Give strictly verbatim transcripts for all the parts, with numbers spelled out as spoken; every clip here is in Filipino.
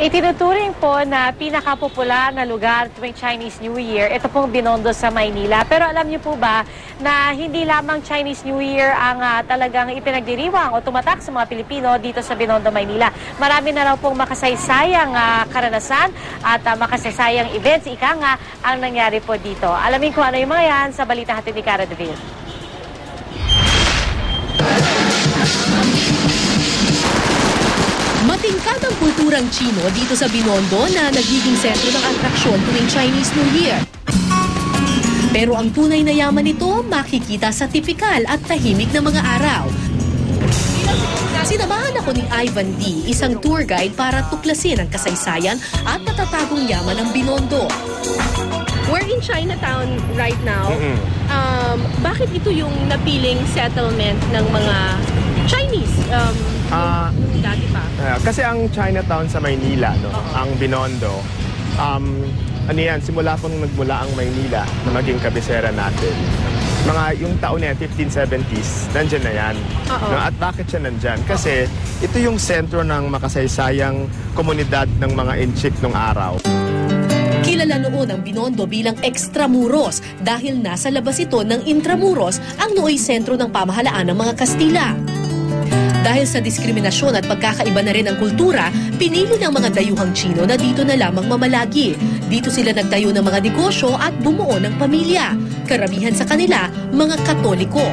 Itinuturing po na pinakapopular na lugar tuwing Chinese New Year, ito pong Binondo sa Maynila. Pero alam niyo po ba na hindi lamang Chinese New Year ang uh, talagang ipinagdiriwang o tumatak sa mga Pilipino dito sa Binondo, Maynila. Marami na raw pong makasaysayang uh, karanasan at uh, makasaysayang events, ika nga, ang nangyari po dito. Alamin ko ano yung mga yan sa balita natin ni Cara Deville. Matingkad ang kulturang Chino dito sa Binondo na nagiging sentro ng atraksyon tuwing Chinese New Year. Pero ang tunay na yaman nito makikita sa tipikal at tahimik na mga araw. Sinamahan ako ni Ivan D, isang tour guide, para tuklasin ang kasaysayan at natatagong yaman ng Binondo. We're in Chinatown right now. Um, bakit ito yung napiling settlement ng mga Chinese? Um, uh, dati pa. Uh, kasi ang Chinatown sa Maynila, no? Uh-huh. Ang Binondo, um, ano yan, simula pong nagmula ang Maynila na maging kabisera natin. Mga yung taon na yan, fifteen seventies, nandyan na yan. Uh-huh. No? At bakit siya nandyan? Kasi uh-huh. ito yung sentro ng makasaysayang komunidad ng mga Enchik nung araw. Kilala noon ang Binondo bilang Ekstramuros dahil nasa labas ito ng Intramuros, ang nooy sentro ng pamahalaan ng mga Kastila. Dahil sa diskriminasyon at pagkakaiba na rin ang kultura, pinili ng mga dayuhang Chino na dito na lamang mamalagi. Dito sila nagtayo ng mga negosyo at bumuo ng pamilya. Karamihan sa kanila, mga Katoliko.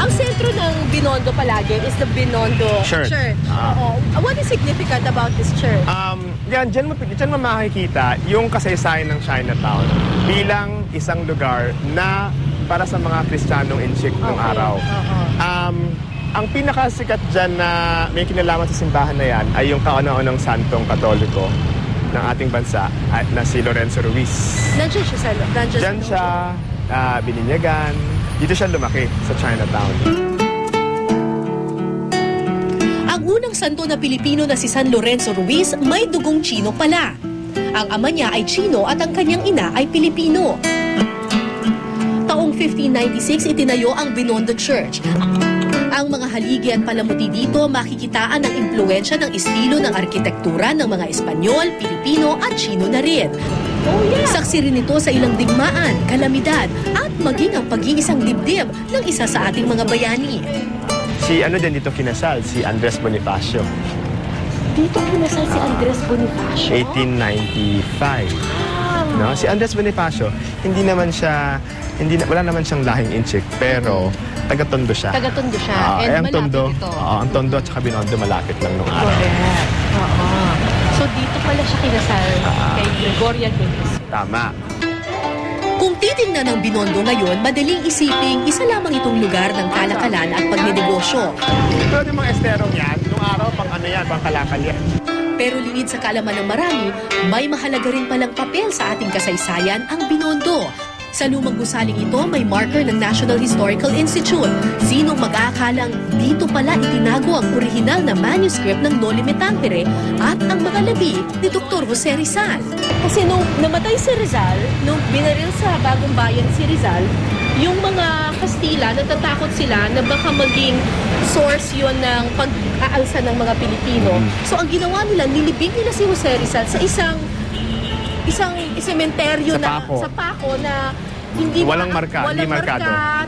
Ang sentro ng Binondo palagi is the Binondo Church. Church. Uh, uh, what is significant about this church? Um, Yan, dyan mo, dyan mo makikita yung kasaysayan ng Chinatown bilang isang lugar na para sa mga Kristiyanong Enchik noong okay. araw. Uh-huh. um, ang pinakasikat dyan na may kinalaman sa simbahan na yan ay yung kauna-unang santong Katoliko ng ating bansa at na si Lorenzo Ruiz. Nandiyan siya sa Lorenzo. Dyan siya, uh, bininyagan. Dito siya lumaki sa Chinatown. Unang santo na Pilipino na si San Lorenzo Ruiz, may dugong Chino pala. Ang ama niya ay Chino at ang kanyang ina ay Pilipino. Taong fifteen ninety-six, itinayo ang Binondo Church. Ang mga haligi at palamuti dito, makikitaan ang impluensya ng estilo ng arkitektura ng mga Espanyol, Pilipino at Chino na rin. Oh, yeah. Saksi rin ito sa ilang digmaan, kalamidad at maging ang pag-iisang dibdib ng isa sa ating mga bayani. Si ano din dito kinasal, si Andres Bonifacio. Dito kinasal si Andres Bonifacio? eighteen ninety-five. Ah. No? Si Andres Bonifacio, hindi naman siya, hindi, wala naman siyang lahing Enchik, pero taga-Tondo siya. Taga-Tondo siya. Uh, And eh, ang Tondo, uh, ang Tondo at saka Binondo malapit lang nung araw. Correct. Uh -huh. So dito pala siya kinasal uh -huh. kay Gregoria de Jesus. Tama. Kung titingnan ng Binondo ngayon, madaling isiping isa lamang itong lugar ng kalakalan at pagnenegosyo. Pero yung mga esterong yan, noong araw, pang ano yan, pang kalakal yan. Pero linid sa kaalaman ng marami, may mahalaga rin palang papel sa ating kasaysayan ang Binondo. Sa lumang gusaling ito, may marker ng National Historical Institute. Sinong mag-aakalang dito pala itinago ang orihinal na manuscript ng Noli Me Tangere at ang mga labi ni Doctor Jose Rizal. Kasi nung namatay si Rizal, nung binaril sa Bagumbayan si Rizal, yung mga Kastila, natatakot sila na baka maging source yon ng pag-aalsa ng mga Pilipino. So ang ginawa nila, nilibing nila si Jose Rizal sa isang isang sementeryo na sa Paco na hindi walang marka, walang marka,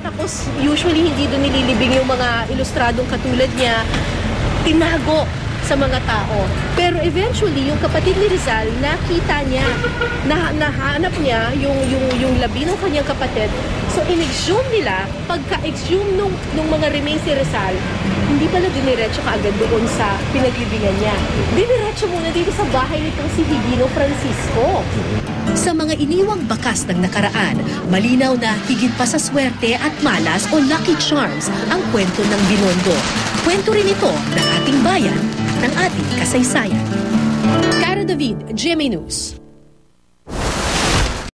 tapos usually hindi doon nililibing yung mga ilustradong katulad niya, tinago sa mga tao. Pero eventually, yung kapatid ni Rizal, nakita niya, nah nahanap niya yung, yung, yung labi ng kanyang kapatid. So, in-exhume nila, pagka-exhume nung, nung mga remains ni Rizal, hindi pala diniretso kaagad doon sa pinaglibingan niya. Diniretso muna dito sa bahay nitong si Hidino Francisco. Sa mga iniwang bakas ng nakaraan, malinaw na higit pa sa swerte at malas o lucky charms ang kwento ng Binondo. Kwento rin ito ng ating bayan, ng ating kasaysayan. Cara David, G M A News.